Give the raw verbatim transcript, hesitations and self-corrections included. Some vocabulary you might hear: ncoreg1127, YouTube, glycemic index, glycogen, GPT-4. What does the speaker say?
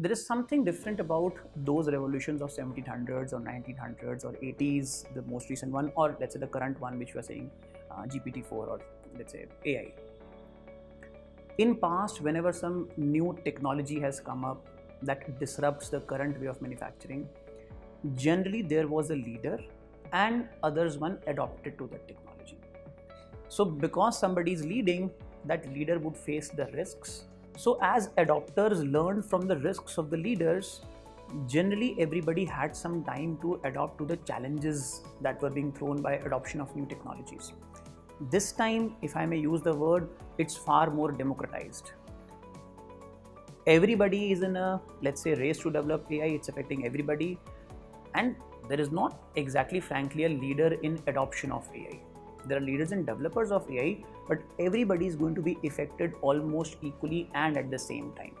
there is something different about those revolutions of seventeen hundreds or nineteen hundreds or eighties, the most recent one, or let's say the current one which we are saying, uh, G P T four or let's say A I. In past, whenever some new technology has come up that disrupts the current way of manufacturing, generally there was a leader and others one adopted to that technology. So because somebody is leading, that leader would face the risks. So as adopters learned from the risks of the leaders, generally everybody had some time to adapt to the challenges that were being thrown by adoption of new technologies. This time, if I may use the word, it's far more democratized. Everybody is in a, let's say, race to develop A I, it's affecting everybody. And there is not exactly, frankly, a leader in adoption of A I. There are leaders and developers of A I, but everybody is going to be affected almost equally and at the same time.